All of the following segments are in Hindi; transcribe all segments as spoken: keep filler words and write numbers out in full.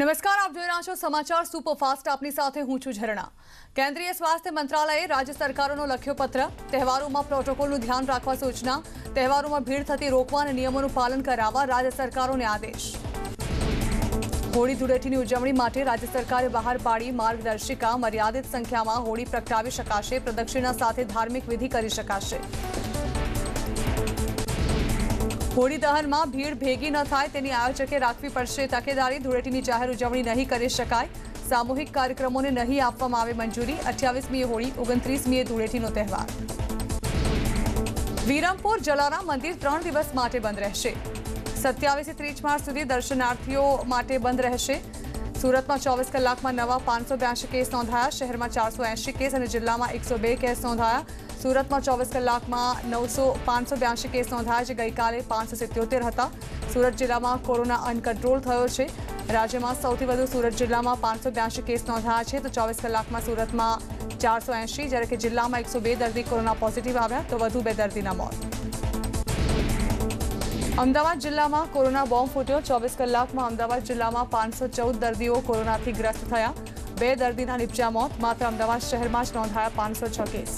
नमस्कार, आप જોઈ રહ્યા છો સમાચાર સુપરફાસ્ટ। આપની સાથે હું છું ઝરણા। કેન્દ્રીય સ્વાસ્થ્ય મંત્રાલયે રાજ્ય સરકારોનો લખ્યો પત્ર, તહેવારોમાં પ્રોટોકોલનું ધ્યાન રાખવા સૂચના, તહેવારોમાં ભીડ થતી રોકવા અને નિયમોનું પાલન કરાવવા રાજ્ય સરકારોને આદેશ। હોળી ધૂળેટીની ઉજવણી માટે રાજ્ય સરકારે બહાર પાડી માર્ગદર્શિકા, મર્યાદિત સંખ્યામાં હોળી પ્રગટાવી શકાશે, પ્રદક્ષિણા સાથે ધાર્મિક વિધિ કરી શકાશે। होली दहन में भीड़ भेगी न थाय तेनी आयोजके राखवी पड़शे तकेदारी। धूळेटी की जाहिर उजवणी नहीं करी शकाय, सामूहिक कार्यक्रमों ने नहीं आपवामां आवे मंजूरी। अठावीसमीए होली, ओगणत्रीसमीए धूळेटीनो तहेवार। वीरमपुर जलाराम मंदिर त्रण दिवस माटे बंद रहेशे। सत्यावीस तीस मार्च सुधी दर्शनार्थीओ माटे बंद रहेशे। सूरत में चौबीस कलाक में नवा पांच सौ ब्यासी केस नोंधाया। शहर में चार सौ एशी केस और जिला में एक सौ बे केस नोंधाया। सूरत में चौबीस कलाक में नौ सौ पांच सौ ब्यासी केस नोंधाया, गई काले पांच सौ सित्योतेर हता। सूरत जिला में कोरोना अनकंट्रोल थयो छे। राज्य में सौथी वधु सूरत जिला में पांच सौ ब्यासी केस नोंधाया छे, तो चौबीस कलाक में सूरत में चार सौ एशी, ज्यारे कि जिला में एक सौ बे दर्दी कोरोना पॉजिटिव आव्या, तो वधु बे दर्दीना मौत। अमदावाद जिला में कोरोना बॉम्ब फूट्यो। चौबीस कलाक में अमदावाद जिला में पांच सौ चौदह दर्दीओ कोरोना थी ग्रस्त थया, बे दर्दीना निपजा मौत। मात्र अमदावाद शहर में ज नोंधाया पांच सौ छ केस।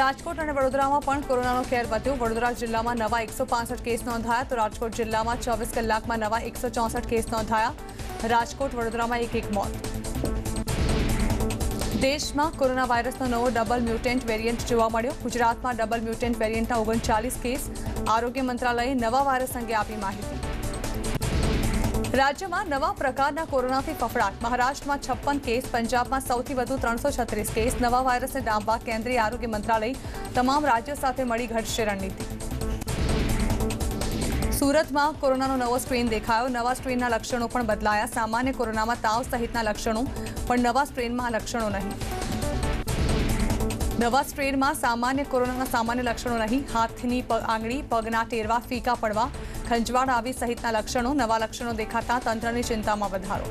राजकोट और वडोदरा में पण कोरोना केर वध्यो। वडोदरा जिला में नवा एक सौ पांसठ केस नोंधाया, तो राजकोट जिला में चौबीस कलाक में नवा एक सौ चौसठ केस नोंधाया। राजकोट वडोदरा में एक एक मौत। देश में कोरोना वायरस नवो डबल म्यूटेंट वेरिएंट जोवा मळ्यो। गुजरात में डबल म्यूटेंट वेरिएंटना ओगणचालीस केस। आरोग्य मंत्रालय नवा वायरस अंगे आपी माहिती। राज्य में नवा प्रकारना कोरोना थी फफड़ाट। महाराष्ट्र में छप्पन केस, पंजाब में सौथी वधु त्रण सौ छत्रीस केस। नवा वायरस ने डांबवा केन्द्रीय आरोग्य मंत्रालय तमाम राज्यों साथे मळी घटशे रणनीति। सूरत में कोरोना नवो स्ट्रेन देखायो। नवा स्ट्रेनना लक्षणों पण बदलाया। सामान्य कोरोना में ताव सहितना लक्षणों, पर नवा स्ट्रेन में लक्षणों नहीं। नवा स्ट्रेन में सामान्य कोरोना सामान्य लक्षणों नहीं। हाथनी आंगळी, पगना टेरवा, फीका पड़वा, खंजवाड़ आवी सहितना लक्षणों। नवा लक्षणों देखाता तंत्रनी चिंता में वधारो।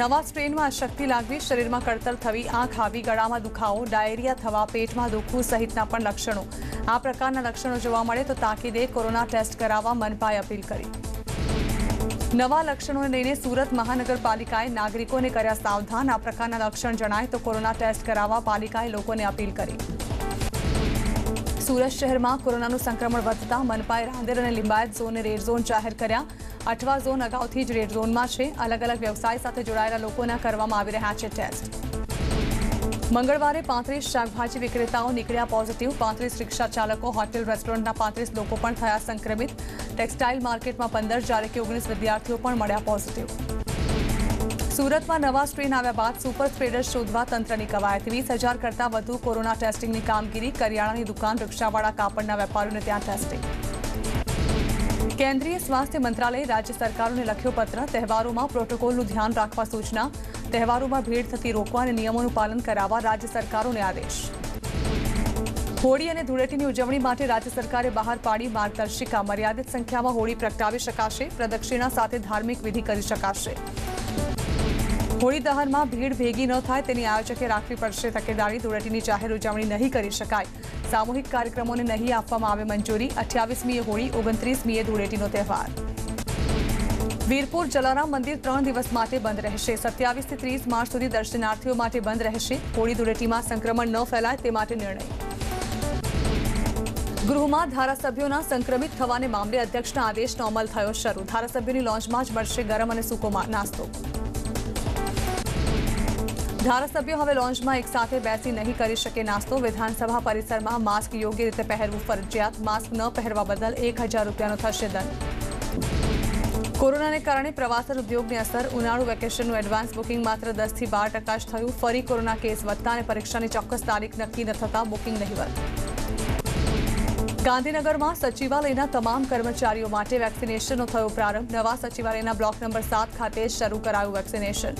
नवा स्ट्रेन में अशक्ति लागवी, शरीर में कड़तल थवी, आंख आवी, गळा में दुखावो, डायरिया थवा, पेट में दुखवू सहितना पण लक्षणों। आ प्रकारना लक्षणों जोवा मळे तो ताकीदे कोरोना टेस्ट करावा मनपाए अपील करी। नवा लक्षणों लईने सूरत महानगरपालिकाए नागरिकोने कर्या सावधान। आ प्रकारना लक्षण जणाय तो कोरोना टेस्ट करावा पालिकाए लोकोने अपील करी। सूरत शहर में कोरोनानुं संक्रमण वधता मनपाए रांदेर अने लिंबायत झोनने रेड झोन जाहिर कर्या। अठवा झोन अगाउथी ज रेड झोन में छे। अलग अलग व्यवसाय साथे जोडायेला लोकोना करवामां आवी रह्या छे टेस्ट। मंगळवारे पैंतीस शाकभाजी विक्रेताओ निकळ्या पॉजिटिव। पैंतीस रिक्षा चालको, होटेल रेस्टोरंटना पैंतीस लोको पण थया संक्रमित। टेक्सटाइल मार्केट में पंदर, जारे कि ओगनीस विद्यार्थीओ पण मळ्या पॉजिटिव। सूरत में नवा स्ट्रेन आव्या बाद सुपर स्प्रेडर्स शोधवा तंत्रनी कवायत। वीस हज़ार करता वधु कोरोना टेस्टिंगनी कामगीरी। करियाणानी दुकान, रिक्षावाड़ा, कापड़ना वेपारीओने त्यां टेस्टिंग। केन्द्रीय स्वास्थ्य मंत्रालय राज्य सरकारोने लख्यो पत्र, तहेवारोमां प्रोटोकोलनुं ध्यान राखवा सूचना, तहेवारोमां भीड़ थती रोकवा अने नियमोनुं पालन करावा राज्य सरकारोने आदेश। होली और धूळेटी की उजवणी माटे राज्य सरकारे बहार पाड़ी मार्गदर्शिका, मर्यादित संख्या में होली प्रगटावी शकाशे, प्रदक्षिणा साथे धार्मिक विधि करी शकाशे। होली दहन में भीड़ भेगी न थाय तेनी आयोजके राखवी पड़शे तकेदारी। धूळेटी की जाहिर उजवणी नहीं करी शकाय, सामूहिक कार्यक्रमों ने नहीं आपवामां आवे मंजूरी। अठावीसमीए होली, ओगणत्रीसमीए धूळेटीनो तहेवार। वीरपुर जलाराम मंदिर त्रण दिवस माटे बंद रहेशे। सत्यावीस थी तीस मार्च सुधी दर्शनार्थीओ माटे बंद रहेशे। होली धूळेटी में संक्रमण न फैलाय ते माटे निर्णय। गृह में धारासभ्यों संक्रमित थवाने मामले अध्यक्षना आदेशनो अमल थयो शरू। धारासभ्योनी लॉन्च में ज मळशे गरम अने सूको नास्तो। धारासभ्यो हवे लॉन्च में एक साथ बेसी नहीं करी शके नास्तो। विधानसभा परिसर में मास्क योग्य रीते पहेरवू फरजियात। मास्क न पहेरवा बदल एक हज़ार रूपियानो थशे दंड। कोरोना ने कारणे प्रवासन उद्योगने असर। उनाळु वेकेशननुं एडवांस बुकिंग मात्र दस थी बार टका ज थयुं। फरी कोरोना केस वधता अने परीक्षानी चोक्कस तारीख नक्की न थता बुकिंग नहीवत। गांधीनगर में सचिवालयना तमाम कर्मचारीओ माटे वेक्सिनेशननो थयो प्रारंभ। नवा सचिवालयना ब्लॉक नंबर सात खाते शरू करायु वेक्सिनेशन।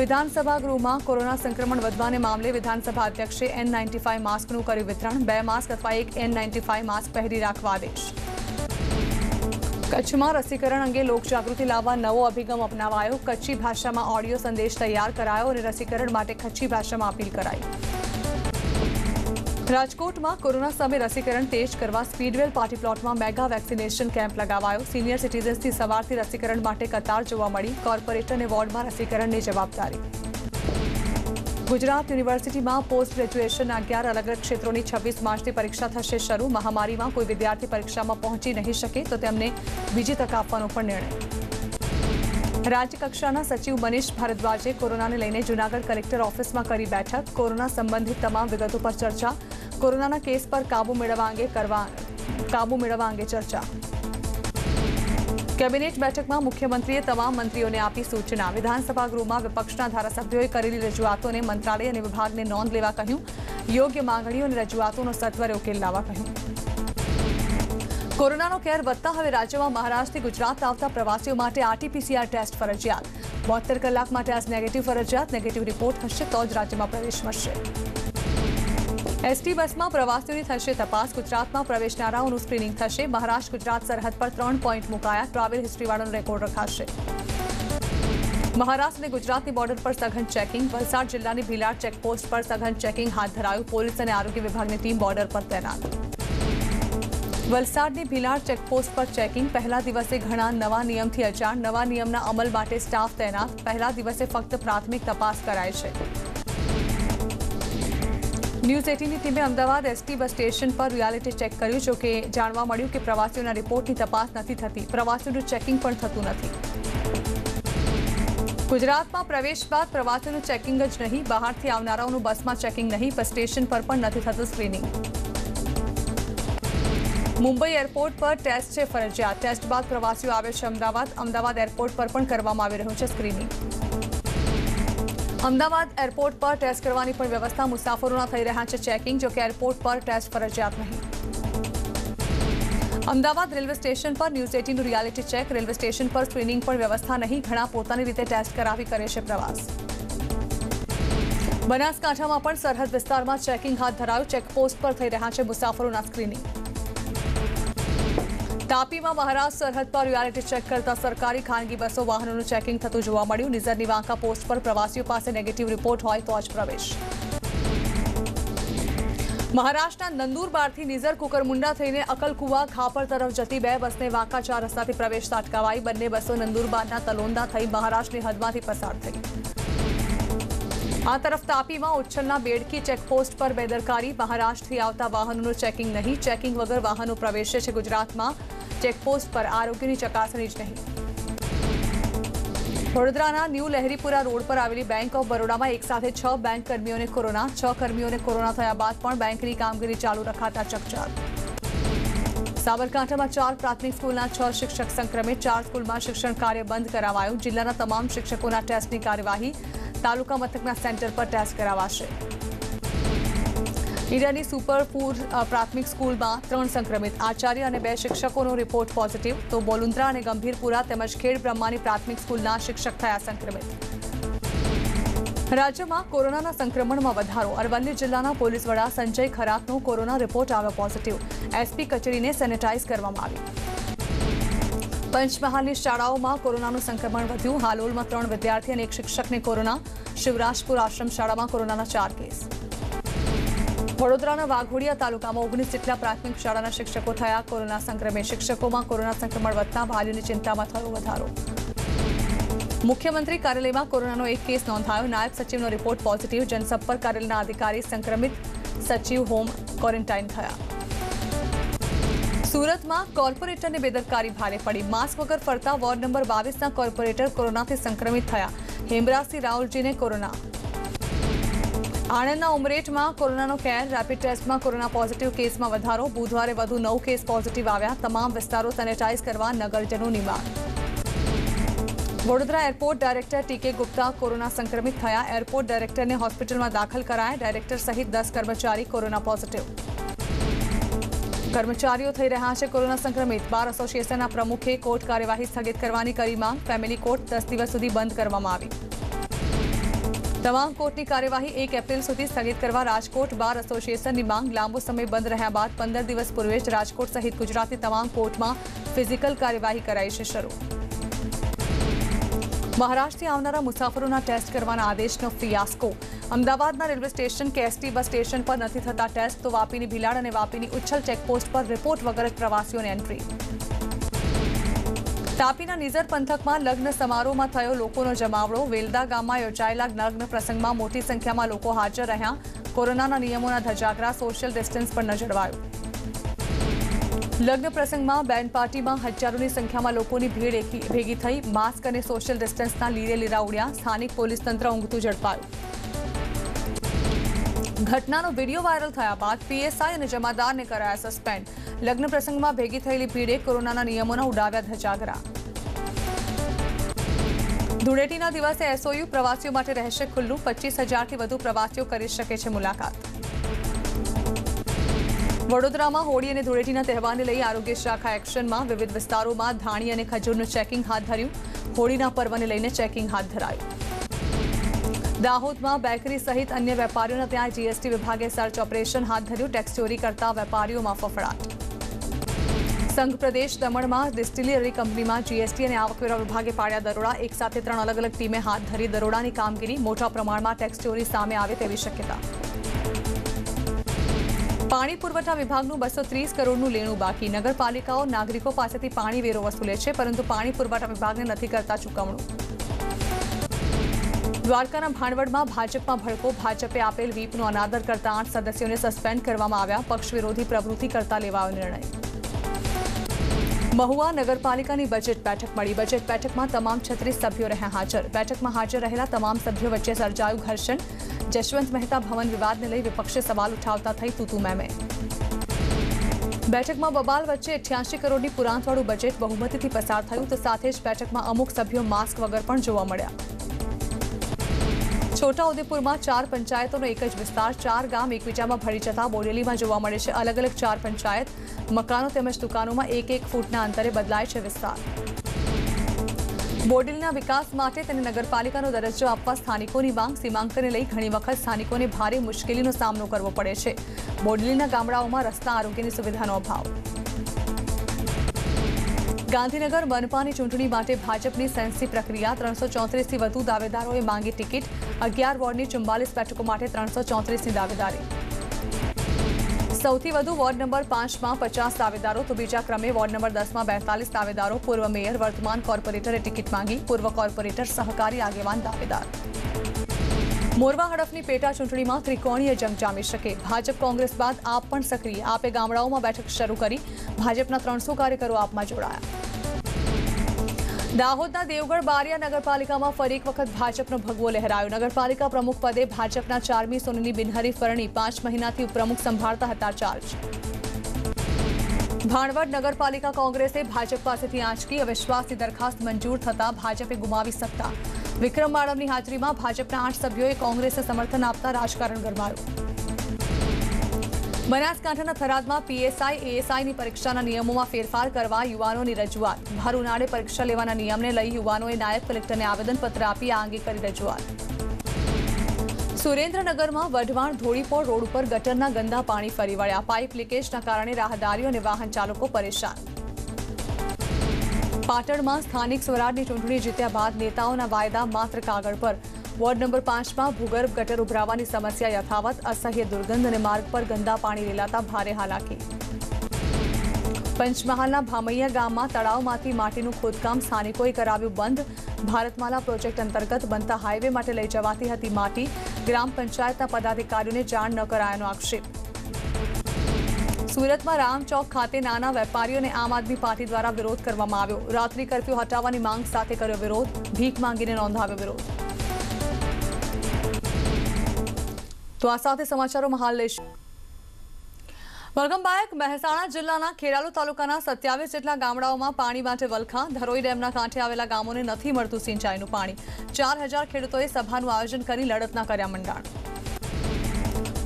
विधानसभा गृह में कोरोना संक्रमण वधवाने मामले विधानसभा अध्यक्षे एन नाइंटी फाइव मास्कनु कर्यु वितरण। बे मास्क अथवा एक एन नाइंटी फाइव मास्क पहेरी राखवा आदेश। कच्छ में रसीकरण अंगे लोकजागृति लावा नवो अभिगम अपनावायो। कच्छी भाषा में ऑडियो संदेश तैयार करायो और रसीकरण माटे कच्छी भाषा में अपील कराई। राजकोट में कोरोना सामे रसीकरण तेज करवा स्पीडवेल पार्टी प्लॉट में मेगा वेक्सिनेशन केम्प लगावायो। सीनियर सीटीजन्स की सवारथी रसीकरण माटे कतार जोवा मळी। कोर्पोरेटर ने वोर्ड में रसीकरण की जवाबदारी। गुजरात यूनिवर्सिटी में पोस्ट ग्रेजुएशन अगियार अलग अलग क्षेत्रों की छब्बीस मार्च की परीक्षा थशे शुरू। महामारी में कोई विद्यार्थी परीक्षा में पहुंची नहीं सके तो तेमने बीजी तक आपवानो पण निर्णय। राज्य कक्षाना सचिव मनीष भारद्वाजे कोरोना ने लईने जूनागढ़ कलेक्टर ऑफिस में करी बैठक। कोरोना संबंधित तमाम विगतों पर चर्चा। कोरोना केस पर काबू मेळववा अंगे करवा काबू मेळववा अंगे चर्चा। कैबिनेट बैठक में मुख्यमंत्रीए तमाम मंत्रीओं ने आपी सूचना। विधानसभा गृह में विपक्षना धारासभ्यों करेली रजूआतों ने मंत्रालय और विभाग ने नोंध लेवा कहूं। योग्य मांगणीओ ने रजूआतों सत्वरे उकेल लावा कहूं। कोरोना केर वधता हवे राज्य में महाराष्ट्र गुजरात आवता प्रवासीओ माटे आरटीपीसीआर टेस्ट फरजियात। बहत्तर कलाक माटे आज नेगेटिव फरजियात। नेगेटिव रिपोर्ट हशे तो ज राज्य में प्रवेश मळशे। एसटी बस में प्रवासीओनी थशे तपास। गुजरात में प्रवेशनाराओनुं स्क्रीनिंग थशे। महाराष्ट्र गुजरात सरहद पर त्रण पॉइंट मुकाया। ट्रावेल हिस्ट्रीवाळो रेकॉर्ड रखाशे। महाराष्ट्र ने गुजरात बॉर्डर पर सघन चेकिंग। वलसाड जिला की भीलाड चेकपोस्ट पर सघन चेकिंग हाथ धरायु। पुलिस और आरोग्य विभाग की टीम बॉर्डर पर तैनात। वलसाड ने भीलाड चेकपोस्ट पर चेकिंग। पहला दिवसे घणा नवा नियमथी अजाण। नवा नियमना अमल माटे स्टाफ तैनात। पहला दिवसे फक्त प्राथमिक तपास कराय छे। न्यूज अठारह की टीमें अमदावाद एसटी बस स्टेशन पर रियालिटी चेक कर्यु। जो कि जाणवा मळ्यु कि प्रवासीओना रिपोर्ट की तपास नहीं थती। प्रवासीओनुं चेकिंग पण थतुं नथी। गुजरात में प्रवेश बाद प्रवासीओनुं चेकिंग ज नहीं। बहारथी आवनाराओनुं बस में चेकिंग नहीं। बस स्टेशन पर पण नथी थतुं स्क्रीनिंग। मुंबई एरपोर्ट पर टेस्ट छे फरजियात। टेस्ट बाद प्रवासीओ आवे छे अमदावाद। अमदावाद एरपोर्ट पर पण करवामां आवी रह्युं छे स्क्रीनिंग। अमदावाद एरपोर्ट पर टेस्ट करवानी पण व्यवस्था। मुसाफरोना थई रह्या छे चेकिंग। जो कि एरपोर्ट पर टेस्ट फरजियात नहीं। अमदावाद रेलवे स्टेशन पर न्यूज अठारह नु रियालिटी चेक। रेलवे स्टेशन पर स्क्रीनिंग पण व्यवस्था नहीं। घणा पोतानी रीते टेस्ट करावी करे छे प्रवास। बनासकांठामां पण सरहद विस्तारमां चेकिंग हाथ धरायु। चेकपोस्ट पर थई रह्या छे मुसाफरोना स्क्रीनिंग। तापीमां महाराष्ट्र सरहद पर रियालिटी चेक करता सरकारी खानगी बसों वाहनों चेकिंग थतुं जोवा मळ्युं। निजરની વાંકા પોસ્ટ पर प्रवासीओ पास नेगेटिव रिपोर्ट होय तो ज प्रवेश। महाराष्ट्रना नंदुरबारथी निजर कुकरमुंडा थईने अकलकुवा खापर तरफ जती बे बसने વાંકા चार रस्ताथी प्रवेशता अटकावाई। बंने बसों नंदुरबारना तलोंदा थई महाराष्ट्रनी हदमांथी पसार थई। आ तरफ तापीमां उच्छलना बेडकी चेकपोस्ट पर बेदरकारी। महाराष्ट्रथी आवता वाहनोनुं चेकिंग नहीं। चेकिंग वगर वाहनो प्रवेशे छे गुजरातमां। चेकपोस्ट पर आरोग्यनी चकासणी ज नहीं। वडोदराना न्यू लहरीपुरा रोड पर आवेली बैंक ऑफ बरोडा में एक साथ छ बैंक कर्मीओं ने कोरोना। छ कर्मीओं ने कोरोना थया बाद पण बैंकनी कामगीरी चालू रखाता चकचार। साबरकांठा में चार प्राथमिक स्कूलना छ शिक्षक संक्रमित। चार स्कूल में शिक्षण कार्य बंद करावायुं। जिल्लाना तमाम शिक्षकोना टेस्टनी कार्यवाही। तालुका मथकना सेंटर पर टेस्ट करावाशे। ईरानी सुपरपुर प्राथमिक स्कूल में त्रण संक्रमित। आचार्य और बे शिक्षकों रिपोर्ट पॉजिटिव। तो बोलुंद्रा और गंभीरपुरा तेमज खेड़ ब्रह्मानी प्राथमिक स्कूल शिक्षक थया संक्रमित। राज्य में कोरोना संक्रमण में वधारो। अरवली जिला पोलीस वड़ा संजय खरातनो कोरोना रिपोर्ट आव्यो पॉजिटिव। एसपी कचेरी ने सेनेटाइज करवामां आवी। पंचमहालनी शालाओं में कोरोना संक्रमण वध्युं। हालोल में त्रण विद्यार्थी और एक शिक्षक ने कोरोना। शिवराजपुर आश्रम शाला में कोरोना चार केस। वडोदराना वाघोड़िया तालुका में ओगनीस जेटला प्राथमिक शाला शिक्षकों थया कोरोना संक्रमित। शिक्षकों में कोरोना संक्रमण वधता वालीओ की चिंता में थयो वधारो। मुख्यमंत्री कार्यालय में कोरोना एक केस नोंधायो। नायब सचिव रिपोर्ट पॉजिटिव। जनसंपर्क कार्यालय अधिकारी संक्रमित। सचिव होम क्वॉरंटाइन थया। सूरत में कोर्पोरेटर ने बेदरकारी भारे पड़ी। मास्क वगर फरता वोर्ड नंबर बावीस ना कोर्पोरेटर कोरोना से संक्रमित थया। हेमराज सिंह राहुलजी ने कोरोना। आणंदना उमरेठ में कोरोना केर। रेपिड टेस्ट में कोरोना पॉजिटिव केस में वधारो। बुधवारे वधु नौ केस पॉजिटिव आव्या। तमाम विस्तारों सेनेटाइज करवा नगरजनोनी मांग। वडोदरा एरपोर्ट डायरेक्टर टीके गुप्ता कोरोना संक्रमित थया। एरपोर्ट डायरेक्टर ने होस्पिटल में दाखल कराया। डायरेक्टर सहित दस कर्मचारी कोरोना पॉजिटिव। कर्मचारीओ थई रह्या छे कोरोना संक्रमित। बार एसोसिएशनना प्रमुखे कोर्ट कार्यवाही स्थगित करवानी करी मांग। फेमिली कोर्ट दस दिवस सुधी बंद करवामां आवी। तमाम कोर्ट की कार्यवाही एक एप्रिल सुधी स्थगित करवा राजकोट बार एसोसिएशन की मांग। लांबो समय बंद रह्या बाद पंदर दिवस पूर्वे ज राजकोट सहित गुजरात की तमाम कोर्ट में फिजिकल कार्यवाही कराई छे शुरू। महाराष्ट्र आवनारा मुसाफरोना टेस्ट करवाना आदेशनो फियास्को। अमदावादना रेलवे स्टेशन के एसटी बस स्टेशन पर नथी थता टेस्ट तो वापीनी भीलाड़ और वापीनी उच्छल चेकपोस्ट पर रिपोर्ट वगर प्रवासीओने एंट्री। तापीना निजर पंथक में लग्न समारोह में थयो लोकोनो जमावड़ो। वेलदा गाम में योजायेला लग्न प्रसंग में मोटी संख्या में लोग हाजर रह्या। कोरोनाना नियमोना धजागरा, सोशियल डिस्टन्स पर नजर वाळ्यु। लग्न प्रसंग में बेन पार्टी में हजारों की संख्या में लोगों की भीड़ भेगी थी। मास्क और सोशियल डिस्टन्स लीरे लीरा उड़्या। स्थानिक पोलिस तंत्र ऊँघतू झड़पायु। घटना वीडियो वायरल थया बाद पीएसआई और जमादार ने कराया सस्पेंड। लग्न प्रसंग में भेगी थयेली भीड़े कोरोना नियमोना उड़ाव्या धजागरा। धूळेटीना दिवसे एसओयू प्रवासीओ माटे रहेशे खुल्लू। पच्चीस हजार थी वधु प्रवासीओ करी शके छे मुलाकात। वडोदरा में होली और धूळेटी तहेवार ने लई आरोग्य शाखा एक्शन में विविध विस्तारों में धाणी और खजूरनु चेकिंग हाथ धर्यु। होली पर्व ने लईने चेकिंग हाथ धरायु। दाहोद में बेकरी सहित अन्य वेपारीओ त्यां जीएसटी विभागे सर्च ऑपरेशन हाथ धर्यु। टैक्स चोरी करता वेपारीओ में फफड़ाट। संघ प्रदेश दमण में डिस्टिलरी कंपनी में जीएसटी और आवकवेरा विभागे पाड्या दरोड़ा। एक साथ त्रण अलग अलग टीमें हाथ धरी दरोड़ानी कामगीरी। मोटा प्रमाण में टैक्स चोरी सामे आवे तेवी शक्यता। पाणी पुरवठा विभागनु बसो तीस करोड़नु लेणु बाकी। नगरपालिकाओ नागरिकों पासेथी पाणी वेरो वसूले छे, परंतु पाणी पुरवठा विभागने नथी करता चूकवणु। द्वारकाना भाणवडमां भाजपमां भड़को। भाजपे आपेल व्हीपनो अनादर करता आठ सदस्योने सस्पेन्ड करवामां आव्या। पक्ष विरोधी प्रवृत्ति करता लेवायो निर्णय। महुआ नगरपालिकानी बजेट बैठक मळी। बजेट बैठकमां तमाम छत्रीस सभ्यो रह्या हाजर। बैठकमां हाजर रहेला तमाम सभ्यो वच्चे सर्जायु घर्षण। जशवंत मेहता भवन विवाद ने लई विपक्षे सवाल उठावता थई तूतू मैमे। बैठक में बबाल वच्चे अठासी करोड़ पुरांतवाड़ू बजेट बहुमती पसार थयुं, तो साथ ज बैठक में अमुक सभ्यों मास्क वगर पण जोवा मळ्या। छोटाउदेपुर में चार पंचायतों एक ज विस्तार। चार गाम एकबीजा में भरी जता बोरेली में जोवा मळे छे अलग अलग चार पंचायत। मकानों तेमज दुकानों में एक एक फूटना अंतरे बदलाय छे विस्तार। बोडेलीना विकास माटे तेने नगरपालिकानो दरजो आपवा स्थानिकोनी मांग। सीमांकने लई घणी वखत स्थानिकोने भारे मुश्केलीनो सामनो करवो पड़े छे। बोडेलीना गामडाओमां रस्ता आरोग्यनी सुविधानो अभाव। गांधीनगर मनपानी चूंटणी माटे भाजपनी सेंसी प्रक्रिया। त्रणसो चौतरीस थी वधु दावेदारोए मांगी टिकीट। अगियार वोर्डनी चुम्बालीस बेठको माटे त्रणसो चौतरीस नी दावेदारी। सौथी वधु वोर्ड नंबर पांच में पचास दावेदारों, तो बीजा क्रमे वोर्ड नंबर दस में बेतालीस दावेदारों। पूर्व मेयर वर्तमान कोर्पोरेटरे टिकट मांगी। पूर्व कोर्पोरेटर सहकारी आगेवान दावेदार। मोरवा हड़फनी पेटा चूंटणी में त्रिकोणीय जंग जामी शके। भाजप कांग्रेस बाद आप पण सक्रिय। आपे गामडाओं में बैठक शरू करी। भाजपना त्रणसो कार्यकरो आप में जोड़ाया। दाहोदना देवगढ़ बारिया नगरपालिका में फरी एक वक्त भाजपनो भगवो लहरायो। नगरपालिका प्रमुख पदे भाजपना चारमी सोनीनी बिनहरीफ वरणी। पांच महीनाथी उपप्रमुख संभाळता हता चार्ज। भाणवड नगरपालिका कांग्रेसे भाजप पासेथी आंचकी। अविश्वासनी दरखास्त मंजूर थता भाजपे गुमावी सत्ता। विक्रम माडमनी हाजरीमां भाजपना आठ सभ्योए कांग्रेसने समर्थन आपता राजकारण गरमायु। बनासकांठाना थराद में पीएसआई एएसआई की परीक्षा नियमों में फेरफार करवा युवाओं की रजूआत। भर उनाळे परीक्षा लेवाना नियम ने लई युवाओए नायब कलेक्टर ने आवेदनपत्र आपी आ अंगे करी रजूआत। सुरेन्द्रनगर में वढवाण धोळीपोळ रोड पर गटरना गंदा पाणी फरी वळ्या। पाइप लीकेजना कारण राहदारीओ और वाहन चालको परेशान। पाटण में स्थानिक स्वराजनी चूंटणी जीत्या बाद नेताओना वायदा मात्र कागळ पर। वोर्ड नंबर पांच में भूगर्भ गटर उभरावानी समस्या यथावत। असह्य दुर्गंध और मार्ग पर गंदा पानी रेलाता भारे हालाकी। पंचमहालना भामैया गाम में तड़ावमांथी माटीनुं खोदकाम स्थानिकोए कराव्युं बंद। भारतमाला प्रोजेक्ट अंतर्गत बनता हाईवे माटे लई जवाती हती माटी। ग्राम पंचायतना पदाधिकारीओने जाण न करायानो आक्षेप। सूरत में रामचौक खाते नाना वेपारीओने आम आदमी पार्टी द्वारा विरोध करवामां आव्यो। रात्रि कर्फ्यू हटाववानी मांग साथे कर्यो विरोध। भीख मांगीने नोंधाव्यो विरोध। तो आ साथे समाचारों में हाल लेशुं। Welcome back. મહેસાણા જિલ્લાના ખેરાલુ તાલુકાના સત્યાવીસ જેટલા ગામડાઓમાં પાણી માટે વલખા। ધરોઈ ડેમના કાંઠે આવેલા ગામોને નથી મળતું સિંચાઈનું પાણી। ચાર હજાર ખેડૂતોએ સભાનું આયોજન કરી લડતના કર્યા મંડાણ।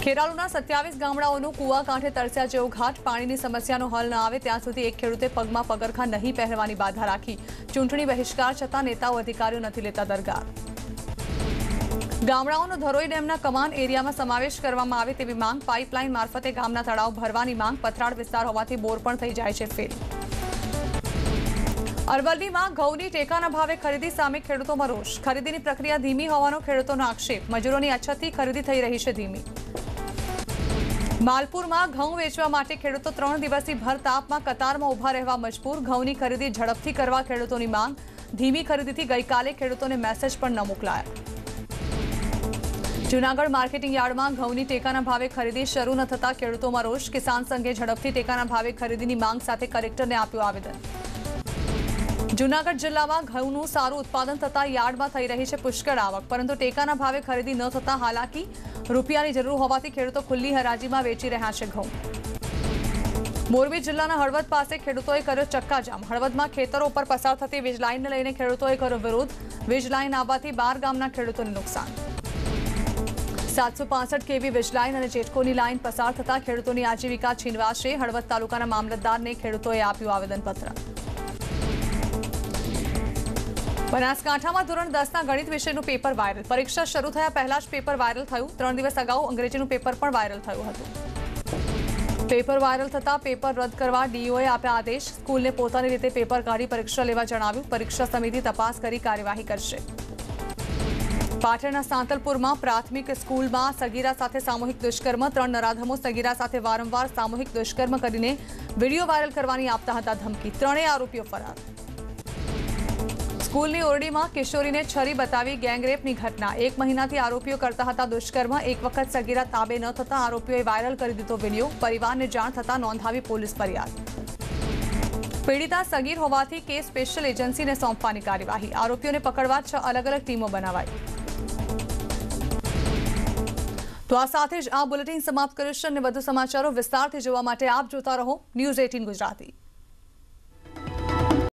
ખેરાલુના સત્યાવીસ ગામડાઓનો કુવા કાંઠે તરસ્યા જેવો ઘાટ। પાણીની સમસ્યાનો હલ ન આવે ત્યાં સુધી એક ખેડૂતે પગમાં પગરખા નહીં પહેરવાની બાધા રાખી। ચૂંટણી બહિષ્કાર છતાં નેતાઓ અધિકારીઓ નથી લેતા દરગાર। ગામડાઓનો ધરોઈ ડેમના કમાન એરિયામાં સમાવેશ કરવામાં આવે તેવી માંગ। પાઇપલાઇન મારફતે ગામના તળાવ ભરવાની માંગ। પથરાળ વિસ્તાર હોવાથી બોર પણ થઈ જાય છે ફેલ। अरवली में घऊनी टेकाना भावे खरीदी सामे खेडूतोमां रोष। खरीदीनी प्रक्रिया धीमी होवानो खेडूतोनो आक्षेप। मजूरोनी अछतथी खरीदी थई रही छे धीमी। मालपुर में घऊं वेचवा माटे खेडूतो त्रण दिवसथी भर तापमां कतारमां ऊभा रहेवा मजबूर। घऊनी खरीदी झड़पथी करवा खेडूतोनी मांग। धीमी खरीदीथी गईकाले खेडूतोने मेसेज पण न मोकलाया। जूनागढ़ मार्केटिंग यार्ड में घऊनी टेकाना भावे खरीदी शुरू न थता खेडूतोमां रोष। किसान संघे झड़पथी टेकाना भावे खरीदीनी मांग साथे कलेक्टर ने आप्युं आवेदन। जूनागढ़ जिला में घऊनुं सारूं उत्पादन थता यार्ड में थई रही छे पुष्कळ आवक, परंतु टेकाना भावे खरीदी न थता हालाकी रूपियानी जरूर होवाथी खेडूतो खुल्ली हराजी में वेची रह्या छे घऊं। मोरबी जिल्लाना हळवद पासे खेडूतोए कर्यो चक्काजाम। हळवदमां खेतरो पर पसार थती वीज लाइनने लईने खेडूतोए कर्यो विरोध। वीज लाइन आववाथी बार गामना खेडूतोने नुकसान। सात सौ पांसठ केवी वीज लाइन और जेटकोनी लाइन पसार थता खेडूतोनी आजीविका छीनवाशे। हळवद तालुकाना मामलतदार ने खेडूतोए आप्युं आवेदनपत्र। बनासकांठा में धोरण दस ना गणित विषयनुं पेपर वायरल। परीक्षा शुरू थया पहेला ज पेपर वायरल थयुं। त्रण दिवस अगाऊ अंग्रेजीनुं पेपर पण वायरल थयुं हतुं। पेपर वायरल थता पेपर रद्द करवा डीईओए आप्या आदेश। स्कूलने पोतानी रीते पेपर काढी परीक्षा लेवा जणाव्युं। परीक्षा समिति तपास करी कार्यवाही करशे। पाटणना सांतलपुर में प्राथमिक स्कूल में सगीरा साथे सामूहिक दुष्कर्म। त्रण नराधमो सगीरा साथे वारंवार सामूहिक दुष्कर्म करीने वीडियो वायरल करवानी आपता हता धमकी। त्रणेय आरोपीओ फरार। स्कूलनी ओरडी में किशोरी ने छरी बतावी गैंगरेपनी घटना। एक महीनाथी आरोपीओ करता हता दुष्कर्म। एक वखत सगीरा ताबे न थता आरोपीओए वायरल करी दीधो वीडियो। परिवार ने जाण थता नोंधावी पोलीस फरियाद। पीड़िता सगीर होवाथी केस स्पेशल एजेंसी ने सौंपवानी कार्यवाही। आरोपीओ ने पकड़वा छ अलग अलग टीमों बनावाई। तो आ साथे ज आ बुलेटिन समाप्त करूं। ने बधु समाचारों विस्तारथी जोवा माटे आप जोता रहो न्यूज़ अठारह गुजराती।